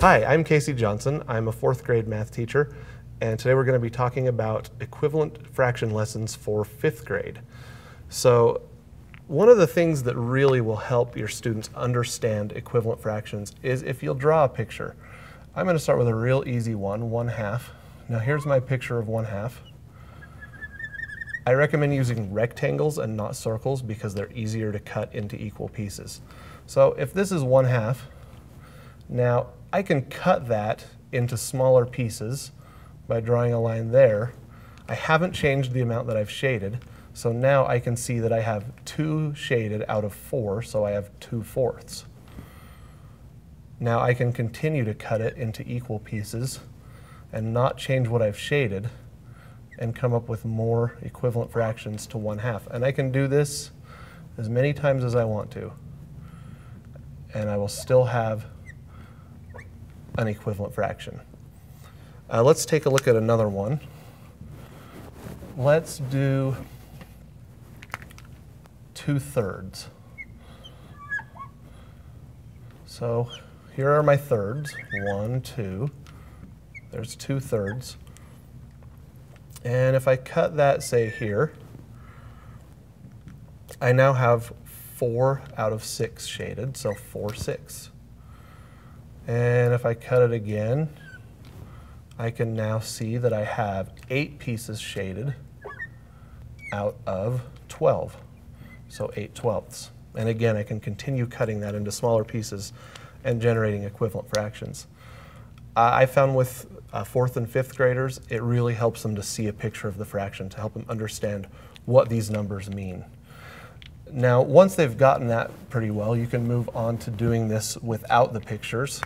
Hi, I'm Casey Johnson. I'm a 4th grade math teacher, and today we're going to be talking about equivalent fraction lessons for 5th grade. So one of the things that really will help your students understand equivalent fractions is if you'll draw a picture. I'm going to start with a real easy one, 1/2. Now here's my picture of 1/2. I recommend using rectangles and not circles because they're easier to cut into equal pieces. So if this is 1/2, now I can cut that into smaller pieces by drawing a line there. I haven't changed the amount that I've shaded, so now I can see that I have 2 shaded out of 4, so I have 2/4. Now I can continue to cut it into equal pieces and not change what I've shaded and come up with more equivalent fractions to 1/2. And I can do this as many times as I want to, and I will still have an equivalent fraction. Let's take a look at another one. Let's do 2/3. So here are my thirds, 1, 2. There's 2/3. And if I cut that, say here, I now have 4 out of 6 shaded, so 4/6. And if I cut it again, I can now see that I have 8 pieces shaded out of 12, so 8/12. And again, I can continue cutting that into smaller pieces and generating equivalent fractions. I found with 4th and 5th graders, it really helps them to see a picture of the fraction to help them understand what these numbers mean. Now, once they've gotten that pretty well, you can move on to doing this without the pictures.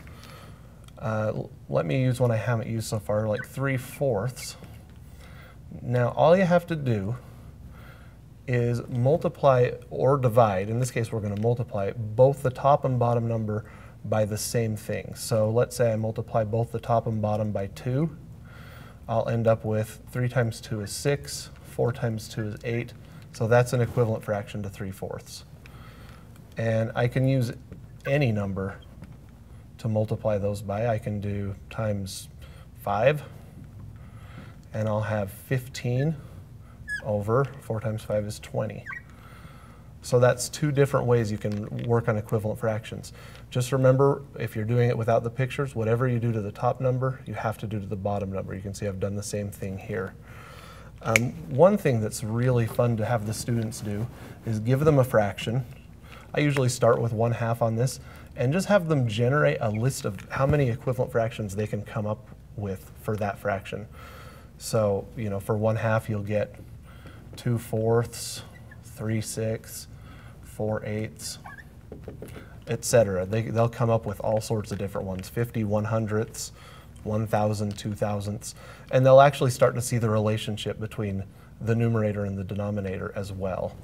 Let me use one I haven't used so far, like 3/4. Now, all you have to do is multiply or divide. In this case, we're going to multiply both the top and bottom number by the same thing. So let's say I multiply both the top and bottom by 2. I'll end up with 3 times 2 is 6, 4 times 2 is 8. So that's an equivalent fraction to 3/4. And I can use any number to multiply those by. I can do times 5, and I'll have 15 over 4 times 5 is 20. So that's 2 different ways you can work on equivalent fractions. Just remember, if you're doing it without the pictures, whatever you do to the top number, you have to do to the bottom number. You can see I've done the same thing here. One thing that's really fun to have the students do is give them a fraction. I usually start with 1/2 on this, and just have them generate a list of how many equivalent fractions they can come up with for that fraction. So, you know, for 1/2, you'll get 2/4, 3/6, 4/8, etc. They'll come up with all sorts of different ones, 50, 100ths, 1,000, 2,000ths, and they'll actually start to see the relationship between the numerator and the denominator as well.